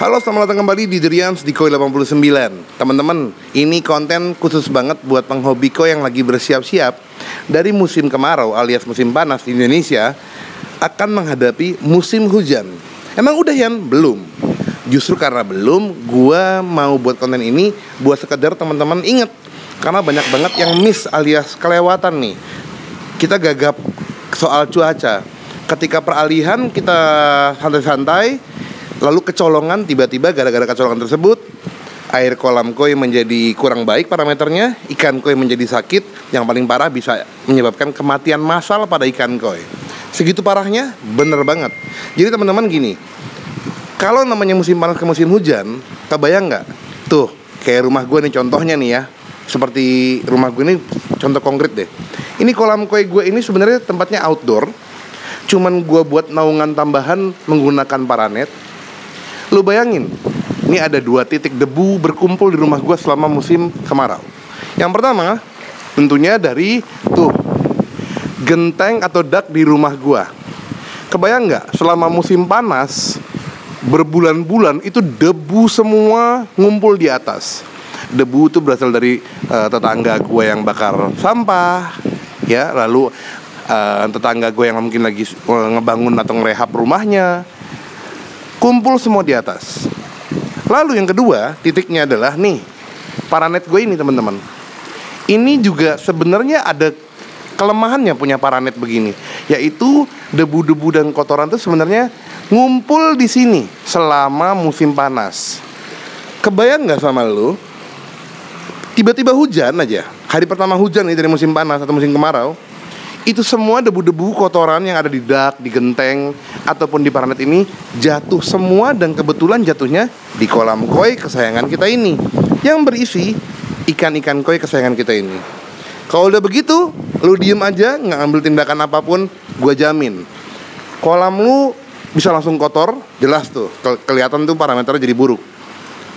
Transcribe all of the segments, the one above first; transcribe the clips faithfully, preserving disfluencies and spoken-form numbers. Halo, selamat datang kembali di The Ryans di Koi delapan sembilan. Teman-teman, ini konten khusus banget buat penghobi koi yang lagi bersiap-siap dari musim kemarau alias musim panas di Indonesia akan menghadapi musim hujan. Emang udah Yan? Belum. Justru karena belum, gua mau buat konten ini buat sekedar teman-teman inget, karena banyak banget yang miss alias kelewatan nih. Kita gagap soal cuaca. Ketika peralihan kita santai-santai, lalu kecolongan, tiba-tiba gara-gara kecolongan tersebut air kolam koi menjadi kurang baik parameternya, ikan koi menjadi sakit, yang paling parah bisa menyebabkan kematian massal pada ikan koi. Segitu parahnya, bener banget. Jadi teman-teman gini, kalau namanya musim panas ke musim hujan, kebayang nggak? Tuh, kayak rumah gue nih contohnya nih ya, seperti rumah gue ini contoh konkret deh. Ini kolam koi gue ini sebenarnya tempatnya outdoor, cuman gue buat naungan tambahan menggunakan paranet. Lu bayangin, ini ada dua titik debu berkumpul di rumah gue selama musim kemarau. Yang pertama, tentunya dari tuh genteng atau dak di rumah gue. Kebayang nggak? Selama musim panas berbulan-bulan itu debu semua ngumpul di atas. Debu itu berasal dari uh, tetangga gue yang bakar sampah, ya. Lalu uh, tetangga gue yang mungkin lagi ngebangun atau ngerehab rumahnya. Kumpul semua di atas. Lalu yang kedua, titiknya adalah nih, paranet gue ini teman-teman. Ini juga sebenarnya ada kelemahannya punya paranet begini, yaitu debu-debu dan kotoran itu sebenarnya ngumpul di sini selama musim panas. Kebayang nggak sama lu? Tiba-tiba hujan aja. Hari pertama hujan nih dari musim panas atau musim kemarau, itu semua debu-debu kotoran yang ada di dak, di genteng, ataupun di paranet ini jatuh semua, dan kebetulan jatuhnya di kolam koi kesayangan kita ini yang berisi ikan-ikan koi kesayangan kita ini. Kalau udah begitu, lu diem aja, nggak ambil tindakan apapun, gue jamin kolam lu bisa langsung kotor, jelas tuh, Kel- kelihatan tuh parameternya jadi buruk.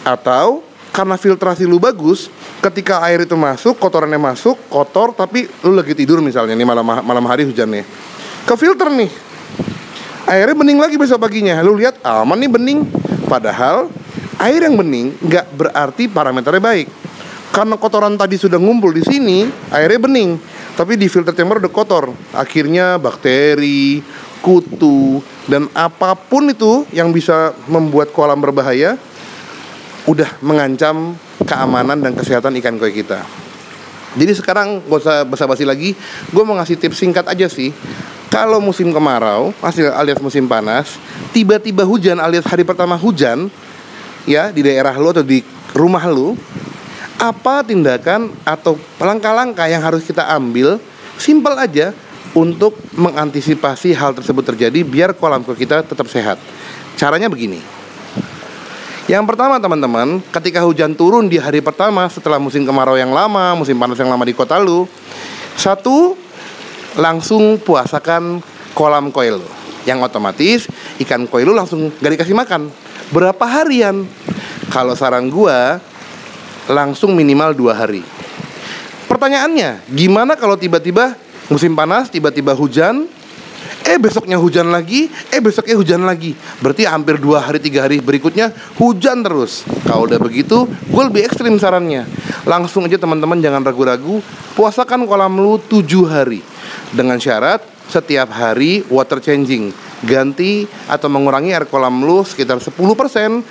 Atau karena filtrasi lu bagus, ketika air itu masuk, kotorannya masuk, kotor, tapi lu lagi tidur misalnya nih malam malam hari hujannya, ke filter nih, airnya bening lagi besok paginya. Lu lihat aman nih bening, padahal air yang bening nggak berarti parameternya baik. Karena kotoran tadi sudah ngumpul di sini, airnya bening, tapi di filter chamber udah kotor. Akhirnya bakteri, kutu, dan apapun itu yang bisa membuat kolam berbahaya udah mengancam keamanan dan kesehatan ikan koi kita. Jadi sekarang gak usah basa-basi lagi, gue mau ngasih tips singkat aja sih. Kalau musim kemarau alias musim panas, tiba-tiba hujan alias hari pertama hujan, ya di daerah lu atau di rumah lu, apa tindakan atau langkah-langkah yang harus kita ambil? Simpel aja untuk mengantisipasi hal tersebut terjadi biar kolam koi kita tetap sehat. Caranya begini. Yang pertama teman-teman, ketika hujan turun di hari pertama setelah musim kemarau yang lama, musim panas yang lama di kota lu, satu, langsung puasakan kolam koi lu. Yang otomatis ikan koi lu langsung gak dikasih makan berapa harian. Kalau saran gua, langsung minimal dua hari. Pertanyaannya, gimana kalau tiba-tiba musim panas, tiba-tiba hujan, Eh besoknya hujan lagi, eh besoknya hujan lagi. Berarti hampir dua hari tiga hari berikutnya hujan terus. Kalau udah begitu, gue lebih ekstrim sarannya. Langsung aja teman-teman, jangan ragu-ragu, puasakan kolam lu tujuh hari. Dengan syarat setiap hari water changing, ganti atau mengurangi air kolam lu sekitar sepuluh persen,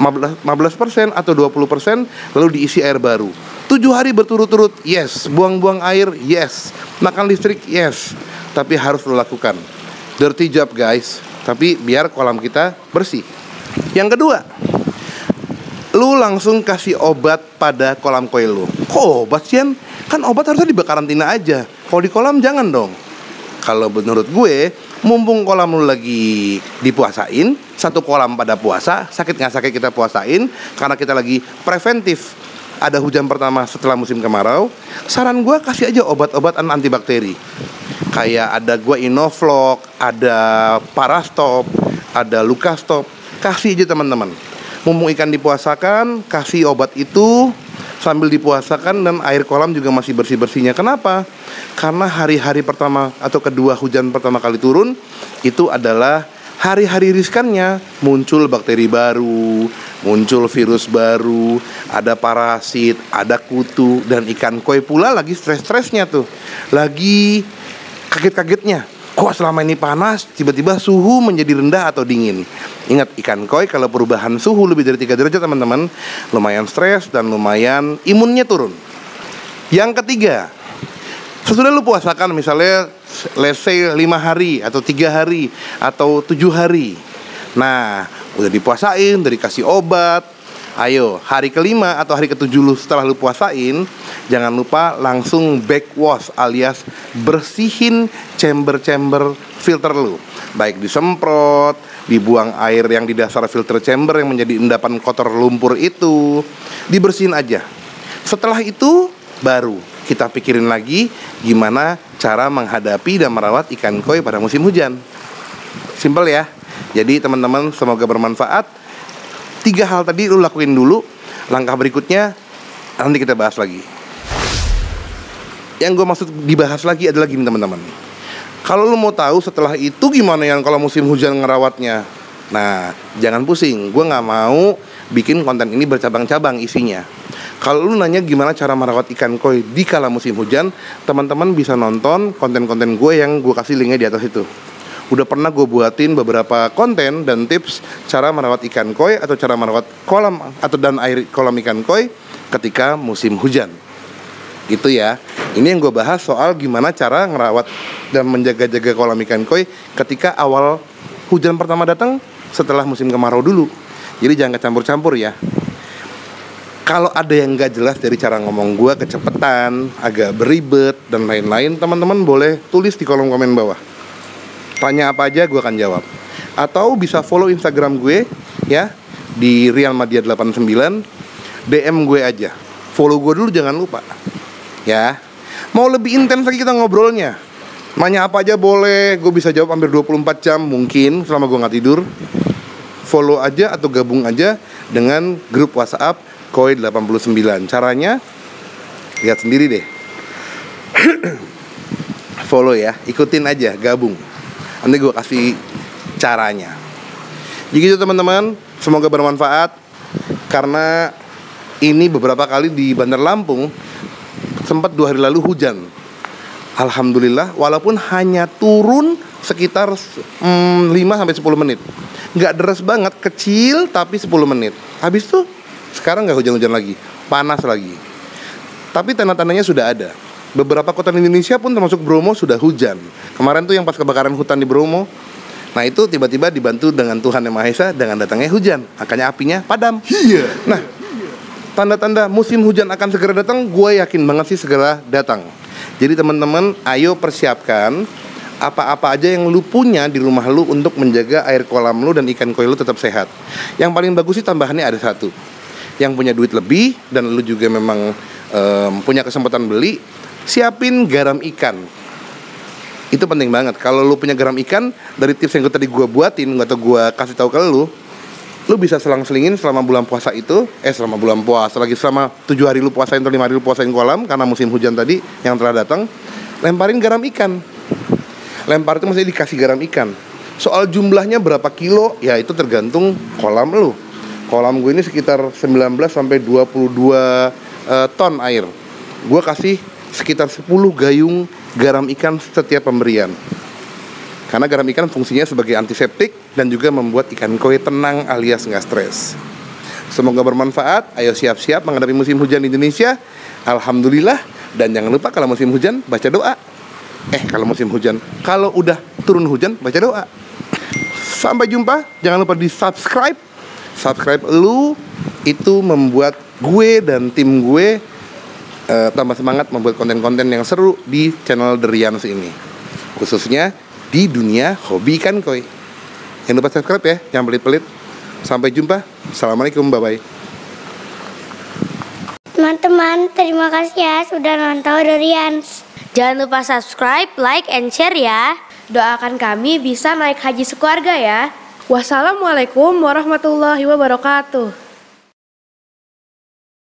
lima belas persen atau dua puluh persen, lalu diisi air baru. Tujuh hari berturut-turut, yes. Buang-buang air, yes. Makan listrik, yes. Tapi harus lo lakukan. Dirty job guys, tapi biar kolam kita bersih. Yang kedua, lu langsung kasih obat pada kolam koi lu. Kok obat sih? Kan obat harusnya di karantina aja. Kalau di kolam jangan dong. Kalau menurut gue, mumpung kolam lu lagi dipuasain, satu kolam pada puasa, sakit nggak sakit kita puasain, karena kita lagi preventif. Ada hujan pertama setelah musim kemarau, saran gue kasih aja obat-obatan antibakteri. Kayak ada gua inoflog, ada parastop, ada lukastop. Kasih aja teman-teman. Mumpung ikan dipuasakan, kasih obat itu sambil dipuasakan, dan air kolam juga masih bersih-bersihnya. Kenapa? Karena hari-hari pertama atau kedua hujan pertama kali turun itu adalah hari-hari riskannya muncul bakteri baru, muncul virus baru, ada parasit, ada kutu, dan ikan koi pula lagi stres-stresnya tuh, lagi kaget-kagetnya. Kok selama ini panas, tiba-tiba suhu menjadi rendah atau dingin. Ingat, ikan koi kalau perubahan suhu lebih dari tiga derajat, teman-teman, lumayan stres dan lumayan imunnya turun. Yang ketiga, sesudah lu puasakan, misalnya let's say lima hari atau tiga hari atau tujuh hari. Nah, udah dipuasain, udah dikasih obat. Ayo, hari kelima atau hari ketujuh setelah lu puasain, jangan lupa langsung backwash alias bersihin chamber-chamber filter lu. Baik disemprot, dibuang air yang di dasar filter chamber yang menjadi endapan kotor lumpur itu, dibersihin aja. Setelah itu baru kita pikirin lagi gimana cara menghadapi dan merawat ikan koi pada musim hujan. Simple ya. Jadi teman-teman, semoga bermanfaat. Tiga hal tadi lu lakuin dulu. Langkah berikutnya nanti kita bahas lagi. Yang gue maksud dibahas lagi adalah gini teman-teman. Kalau lu mau tahu setelah itu gimana yang kalau musim hujan ngerawatnya, nah jangan pusing. Gue gak mau bikin konten ini bercabang-cabang isinya. Kalau lu nanya gimana cara merawat ikan koi di kala musim hujan, teman-teman bisa nonton konten-konten gue yang gue kasih linknya di atas itu. Udah pernah gue buatin beberapa konten dan tips cara merawat ikan koi atau cara merawat kolam atau dan air kolam ikan koi ketika musim hujan. Gitu ya. Ini yang gue bahas soal gimana cara ngerawat dan menjaga-jaga kolam ikan koi ketika awal hujan pertama datang setelah musim kemarau dulu. Jadi jangan kecampur-campur ya. Kalau ada yang gak jelas dari cara ngomong gue, kecepetan, agak beribet, dan lain-lain, teman-teman boleh tulis di kolom komen bawah. Tanya apa aja, gue akan jawab. Atau bisa follow Instagram gue ya, di Real Madia delapan sembilan. D M gue aja. Follow gue dulu jangan lupa. Ya. Mau lebih intens lagi kita ngobrolnya, nanya apa aja boleh. Gue bisa jawab hampir dua puluh empat jam mungkin, selama gue gak tidur. Follow aja atau gabung aja dengan grup WhatsApp Koi delapan sembilan. Caranya lihat sendiri deh. Follow ya, ikutin aja, gabung. Nanti gue kasih caranya. Jadi itu teman-teman, semoga bermanfaat. Karena ini beberapa kali di Bandar Lampung sempat dua hari lalu hujan. Alhamdulillah, walaupun hanya turun sekitar hmm, lima sampai sepuluh menit. Nggak deras banget, kecil tapi sepuluh menit. Habis itu sekarang nggak hujan-hujan lagi, panas lagi. Tapi tanda-tandanya sudah ada. Beberapa kota di Indonesia pun termasuk Bromo sudah hujan. Kemarin tuh yang pas kebakaran hutan di Bromo. Nah itu tiba-tiba dibantu dengan Tuhan Yang Maha Esa dengan datangnya hujan. Makanya apinya padam. Iya. Nah, tanda-tanda musim hujan akan segera datang, gue yakin banget sih segera datang. Jadi teman-teman, ayo persiapkan apa-apa aja yang lu punya di rumah lu untuk menjaga air kolam lu dan ikan koi lu tetap sehat. Yang paling bagus sih tambahannya ada satu. Yang punya duit lebih dan lu juga memang um, punya kesempatan beli, siapin garam ikan. Itu penting banget. Kalau lu punya garam ikan, dari tips yang tadi gue buatin atau gue kasih tahu ke lu, lu bisa selang-selingin selama bulan puasa itu. Eh selama bulan puasa lagi, selama tujuh hari lu puasain atau lima hari lu puasain kolam karena musim hujan tadi yang telah datang, lemparin garam ikan. Lempar itu maksudnya dikasih garam ikan. Soal jumlahnya berapa kilo, ya itu tergantung kolam lu. Kolam gue ini sekitar sembilan belas sampai dua puluh dua ton air. Gue kasih sekitar sepuluh gayung garam ikan setiap pemberian. Karena garam ikan fungsinya sebagai antiseptik dan juga membuat ikan koi tenang alias nggak stres. Semoga bermanfaat. Ayo siap-siap menghadapi musim hujan di Indonesia. Alhamdulillah. Dan jangan lupa kalau musim hujan baca doa. Eh kalau musim hujan, kalau udah turun hujan baca doa. Sampai jumpa. Jangan lupa di subscribe. Subscribe lu itu membuat gue dan tim gue Uh, tambah semangat membuat konten-konten yang seru di channel The Ryans ini, khususnya di dunia hobi ikan koi. Jangan lupa subscribe ya, jangan pelit-pelit. Sampai jumpa. Assalamualaikum, bye-bye. Teman-teman, terima kasih ya sudah nonton The Ryans. Jangan lupa subscribe, like, and share ya. Doakan kami bisa naik haji sekeluarga ya. Wassalamualaikum warahmatullahi wabarakatuh.